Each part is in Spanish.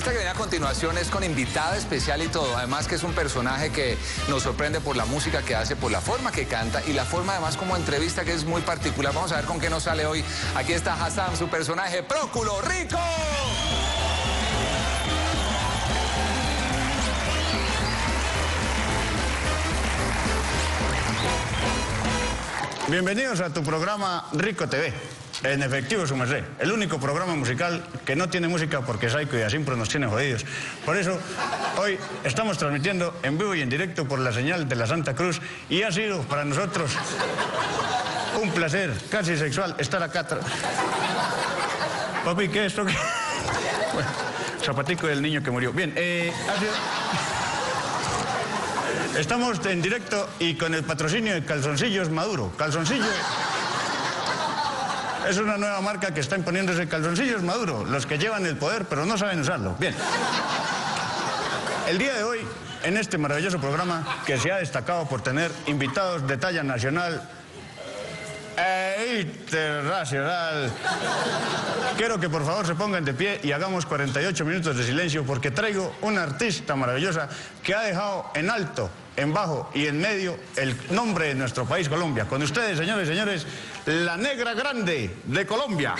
Esta que viene a continuación es con invitada especial y todo. Además que es un personaje que nos sorprende por la música que hace, por la forma que canta y la forma además como entrevista que es muy particular. Vamos a ver con qué nos sale hoy. Aquí está HASSAM, su personaje, Próculo Rico. Bienvenidos a tu programa Rico TV. En efectivo, su merced, el único programa musical que no tiene música porque SAYCO y asimpro nos tienen jodidos. Por eso, hoy estamos transmitiendo en vivo y en directo por la señal de la Santa Cruz y ha sido para nosotros un placer casi sexual estar acá. Papi, ¿qué es esto? Bueno, zapatico del niño que murió. Bien, ha sido... Estamos en directo y con el patrocinio de Calzoncillos Maduro. Calzoncillos... Es una nueva marca que está imponiéndose, Calzoncillos Maduro, los que llevan el poder pero no saben usarlo. Bien. El día de hoy, en este maravilloso programa que se ha destacado por tener invitados de talla nacional e internacional, quiero que por favor se pongan de pie y hagamos 48 minutos de silencio porque traigo una artista maravillosa que ha dejado en alto, en bajo y en medio el nombre de nuestro país, Colombia. Con ustedes, señores y señores, la Negra Grande de Colombia.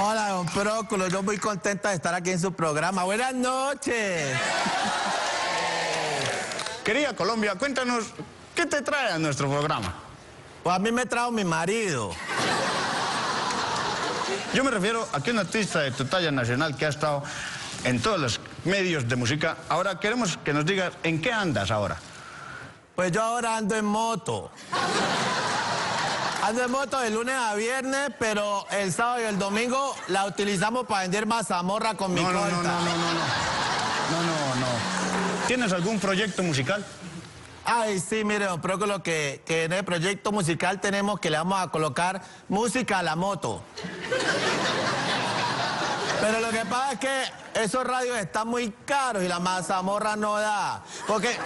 Hola, don Próculo, yo muy contenta de estar aquí en su programa. Buenas noches. Querida Colombia, cuéntanos, ¿qué te trae a nuestro programa? Pues a mí me trajo mi marido. Yo me refiero a que un artista de tu talla nacional que ha estado en todos los medios de música, ahora queremos que nos digas en qué andas ahora. Pues yo ahora ando en moto. Ando en moto de lunes a viernes, pero el sábado y el domingo la utilizamos para vender mazamorra con mi corta. No. ¿Tienes algún proyecto musical? Ay, sí, mire, don Próculo, que en el proyecto musical tenemos que le vamos a colocar música a la moto. Pero lo que pasa es que esos radios están muy caros y la mazamorra no da. Porque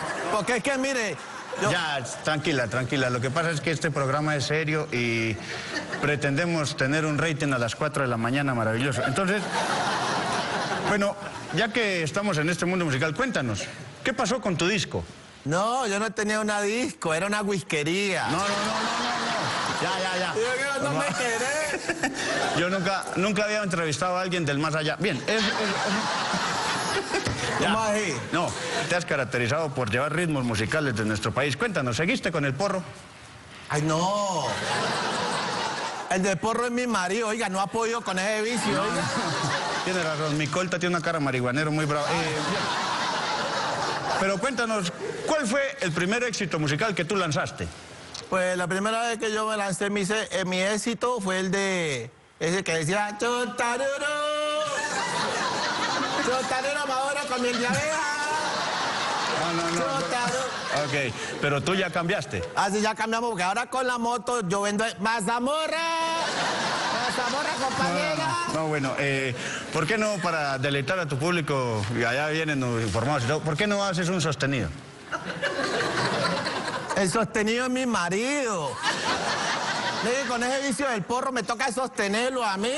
es que, mire... Yo... Ya, tranquila, tranquila. Lo que pasa es que este programa es serio y pretendemos tener un rating a las 4 de la mañana maravilloso. Entonces, bueno, ya que estamos en este mundo musical, cuéntanos, ¿qué pasó con tu disco? No, yo no tenía una disco, era una whiskería. No. Ya. Yo no me quedé. Yo nunca había entrevistado a alguien del más allá. Bien, ¿Cómo así? No, te has caracterizado por llevar ritmos musicales de nuestro país. Cuéntanos, ¿seguiste con el porro? Ay, no. El de porro es mi marido, oiga, no ha podido con ese vicio, oiga. Tiene razón, mi colta tiene una cara marihuanero muy brava. Pero cuéntanos, ¿cuál fue el primer éxito musical que tú lanzaste? Pues la primera vez que yo me lancé mi éxito fue el de... Ese que decía... Chotarero Maduro con mi llaveja. No. Ok, pero tú ya cambiaste. Así ya cambiamos, porque ahora con la moto yo vendo... ¡Mazamorra, compañera! No, bueno, ¿por qué no, para deleitar a tu público, y allá vienen los informados y todo, ¿por qué no haces un sostenido? El sostenido es mi marido. ¿Sí? Con ese vicio del porro me toca sostenerlo a mí.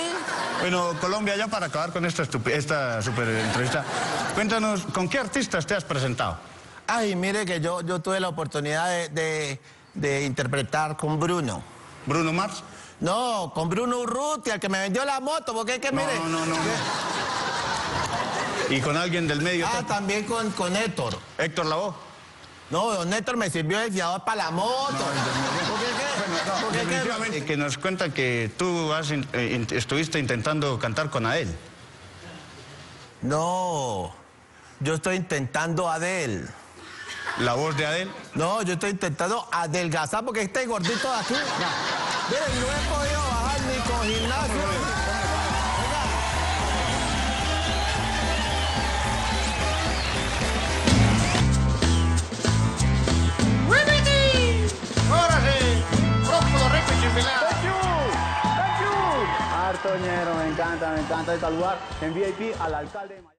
Bueno, Colombia, ya para acabar con esta super entrevista, cuéntanos, ¿con qué artistas te has presentado? Ay, mire que yo tuve la oportunidad de interpretar con Bruno. ¿Bruno Mars? No, con Bruno Ruti, al que me vendió la moto, porque es que mire... No. ¿Y con alguien del medio? Ah, también con Héctor. ¿Héctor Lavoe? No, don Héctor me sirvió de fiador para la moto. ¿Por qué? Que nos cuenta que tú estuviste intentando cantar con Adele. No, yo estoy intentando Adele. ¿La voz de Adele? No, yo estoy intentando adelgazar porque este gordito de aquí... No. Miren, no he podido bajar ni con gimnasio. ¡Wimiti! ¡Ahora sí! ¡Próculo Rico y Chimpilado! ¡Thank you! ¡Thank you! Hartoñero, me encanta de saludar en VIP al alcalde de Miami.